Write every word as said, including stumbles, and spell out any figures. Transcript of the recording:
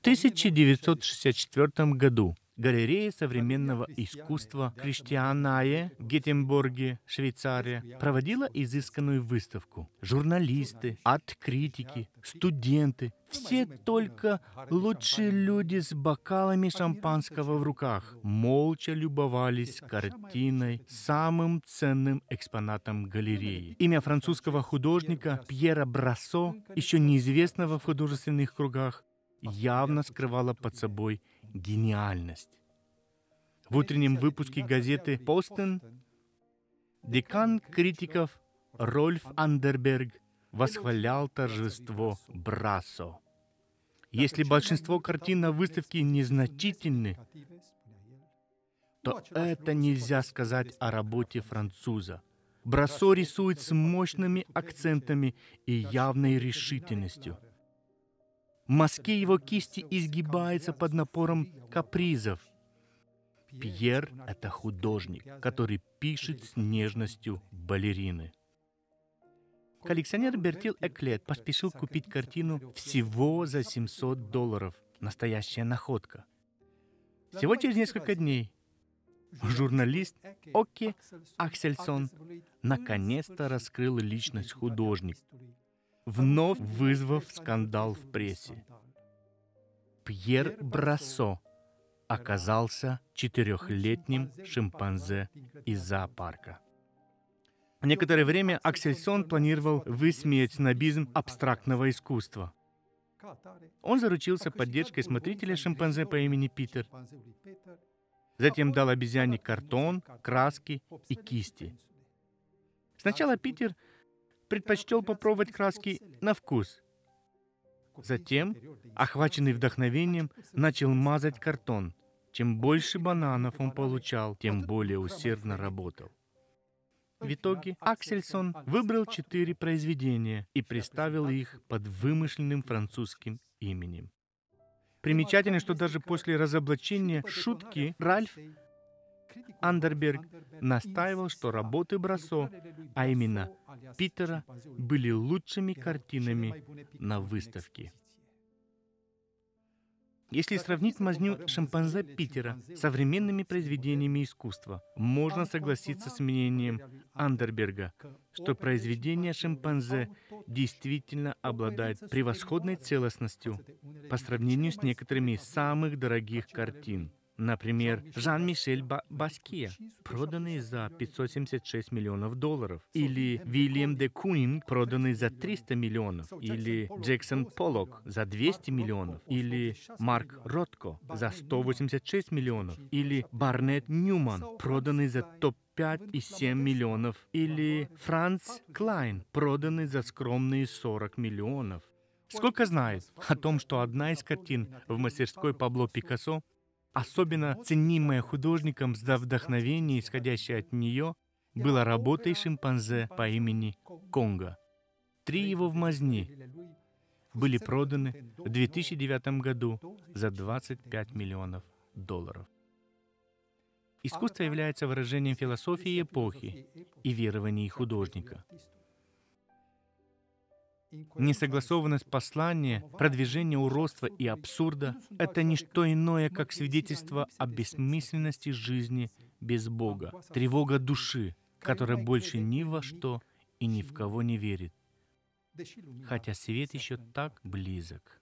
В тысяча девятьсот шестьдесят четвёртом году галерея современного искусства Christiana в Гётеборге, Швейцария, проводила изысканную выставку. Журналисты, арт-критики, студенты – все только лучшие люди с бокалами шампанского в руках молча любовались картиной, самым ценным экспонатом галереи. Имя французского художника Пьера Брассо, еще неизвестного в художественных кругах, явно скрывало под собой гениальность. В утреннем выпуске газеты «Posten» декан критиков Рольф Андерберг восхвалял торжество Брассо. Если большинство картин на выставке незначительны, то это нельзя сказать о работе француза. Брассо рисует с мощными акцентами и явной решительностью. Мазки его кисти изгибаются под напором капризов. Пьер — это художник, который пишет с нежностью балерины. Коллекционер Бертил Эклёт поспешил купить картину всего за семьсот долларов. Настоящая находка. Всего через несколько дней журналист Оке Аксельссон наконец-то раскрыл личность художника, вновь вызвав скандал в прессе. Пьер Брассо оказался четырехлетним шимпанзе из зоопарка. Некоторое время Аксельссон планировал высмеять снобизм абстрактного искусства. Он заручился поддержкой смотрителя шимпанзе по имени Питер. Затем дал обезьяне картон, краски и кисти. Сначала Питер предпочтел попробовать краски на вкус. Затем, охваченный вдохновением, начал мазать картон. Чем больше бананов он получал, тем более усердно работал. В итоге Аксельссон выбрал четыре произведения и представил их под вымышленным французским именем. Примечательно, что даже после разоблачения шутки Ральф Андерберг настаивал, что работы Брассо, а именно Питера, были лучшими картинами на выставке. Если сравнить мазню шимпанзе Питера с современными произведениями искусства, можно согласиться с мнением Андерберга, что произведение шимпанзе действительно обладает превосходной целостностью по сравнению с некоторыми из самых дорогих картин. Например, Жан-Мишель Баския, проданный за пятьсот семьдесят шесть миллионов долларов, или Уильям де Кунинг, проданный за триста миллионов, или Джексон Поллок за двести миллионов, или Марк Ротко за сто восемьдесят шесть миллионов, или Барнетт Ньюман, проданный за топ пять и семь миллионов, или Франц Клайн, проданный за скромные сорок миллионов. Сколько знает о том, что одна из картин в мастерской Пабло Пикассо, особенно ценимая художником за вдохновение, исходящее от нее, была работой шимпанзе по имени Конго. Три его мазни были проданы в две тысячи девятом году за двадцать пять миллионов долларов. Искусство является выражением философии эпохи и верований художника. Несогласованность послания, продвижение уродства и абсурда — это не что иное, как свидетельство о бессмысленности жизни без Бога, тревога души, которая больше ни во что и ни в кого не верит, хотя свет еще так близок.